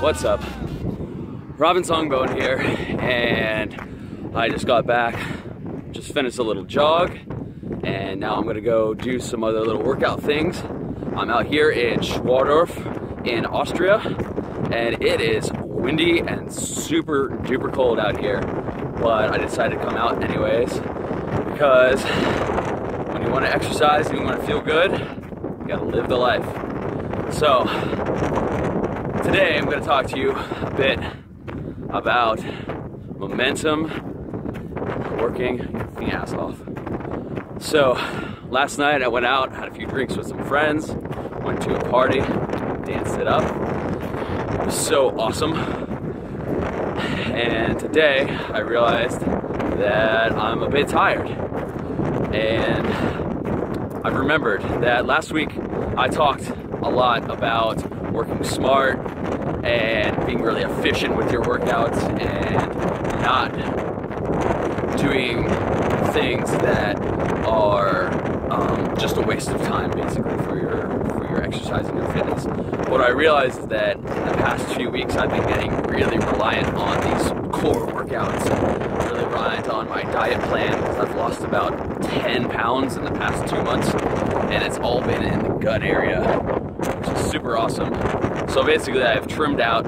What's up? Robin Songbone here, and I just got back, just finished a little jog, and now I'm gonna go do some other little workout things. I'm out here in Schwadorf in Austria, and it is windy and super duper cold out here, but I decided to come out anyways, because when you wanna exercise and you wanna feel good, you gotta live the life. So, today I'm going to talk to you a bit about momentum, working your ass off. So last night I went out, had a few drinks with some friends, went to a party, danced it up. It was so awesome. And today I realized that I'm a bit tired. And I've remembered that last week I talked a lot about working smart and being really efficient with your workouts and not doing things that are just a waste of time, basically, for your exercise and your fitness. What I realized is that in the past few weeks I've been getting really reliant on these core workouts, really reliant on my diet plan, because I've lost about 10 pounds in the past 2 months, and it's all been in the gut area. Super awesome. So basically I've trimmed out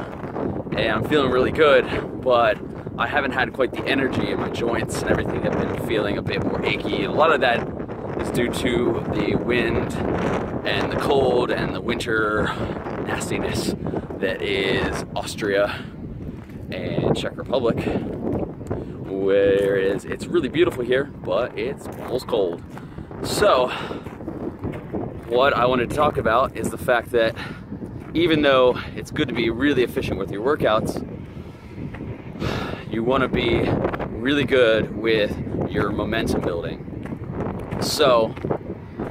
and I'm feeling really good, but I haven't had quite the energy in my joints and everything. I've been feeling a bit more achy. A lot of that is due to the wind and the cold and the winter nastiness that is Austria and Czech Republic, whereas it's really beautiful here, but it's almost cold. So what I wanted to talk about is the fact that even though it's good to be really efficient with your workouts, you want to be really good with your momentum building. So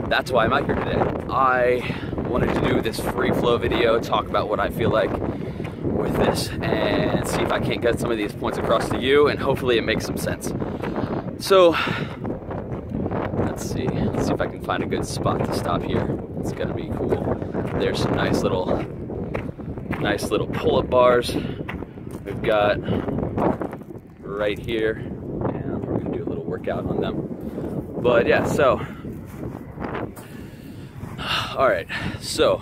that's why I'm out here today. I wanted to do this free flow video, talk about what I feel like with this, and see if I can't get some of these points across to you, and hopefully it makes some sense. So let's see if I can find a good spot to stop here. It's gonna be cool. There's some nice little pull-up bars we've got right here, and we're gonna do a little workout on them. But yeah, so all right, so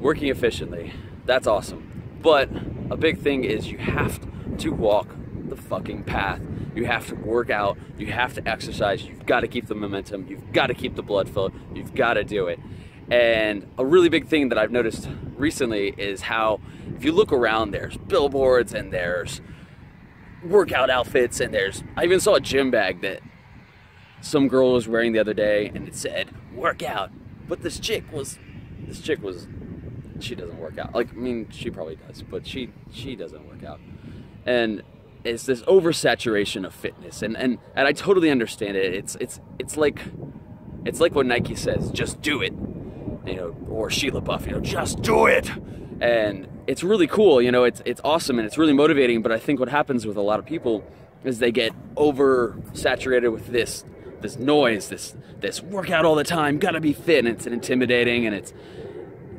working efficiently, that's awesome. But a big thing is you have to walk the fucking path. You have to work out, you have to exercise, you've got to keep the momentum, you've got to keep the blood flow, you've got to do it. And a really big thing that I've noticed recently is how, if you look around, there's billboards and there's workout outfits and there's, I even saw a gym bag that some girl was wearing the other day, and it said workout. But this chick was, she doesn't work out. Like, I mean, she probably does, but she doesn't work out. And it's this oversaturation of fitness, and I totally understand it. It's like what Nike says, just do it, you know, or Sheila Buff, you know, just do it. And it's really cool, you know, it's awesome and it's really motivating. But I think what happens with a lot of people is they get oversaturated with this noise, this workout all the time, gotta be fit, and it's intimidating, and it's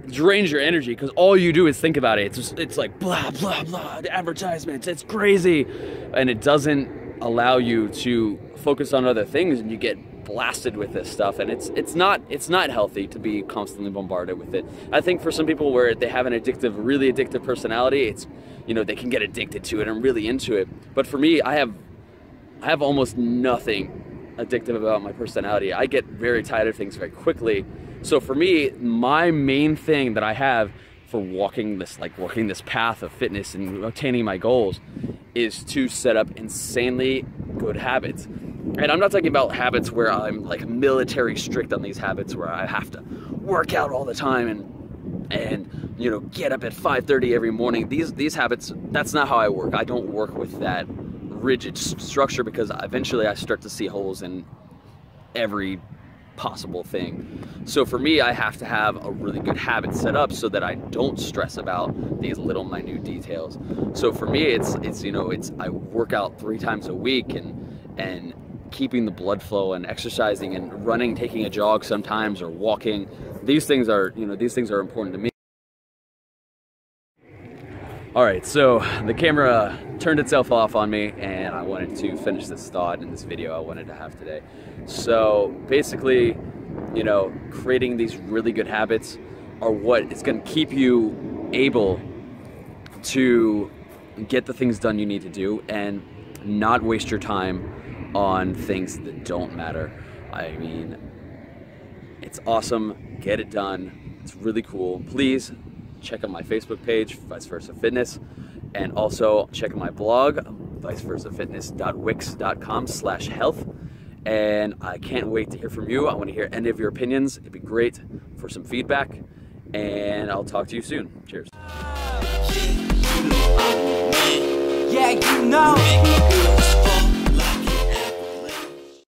drains your energy, because all you do is think about it. It's like blah blah blah, the advertisements, it's crazy, and it doesn't allow you to focus on other things, and you get blasted with this stuff, and it's not healthy to be constantly bombarded with it. I think for some people where they have an really addictive personality, it's, you know, they can get addicted to it and really into it. But for me, I have almost nothing addictive about my personality. I get very tired of things very quickly. So for me, my main thing that I have for walking this path of fitness and attaining my goals is to set up insanely good habits. And I'm not talking about habits where I'm like military strict on these habits where I have to work out all the time and you know, get up at 5:30 every morning. These habits, that's not how I work. I don't work with that rigid structure, because eventually I start to see holes in every possible thing. So for me, I have to have a really good habit set up so that I don't stress about these little minute details. So for me, it's I work out 3 times a week, and keeping the blood flow and exercising and running, taking a jog sometimes, or walking. These things are, these things are important to me. All right, so the camera turned itself off on me, and I wanted to finish this thought in this video I wanted to have today. So basically, creating these really good habits are what it's going to keep you able to get the things done you need to do and not waste your time on things that don't matter. I mean, it's awesome. Get it done. It's really cool. Please check out my Facebook page, Vice Versa Fitness, and also check out my blog, viceversafitness.wix.com/health. And I can't wait to hear from you. I want to hear any of your opinions. It'd be great for some feedback, and I'll talk to you soon. Cheers. Yeah,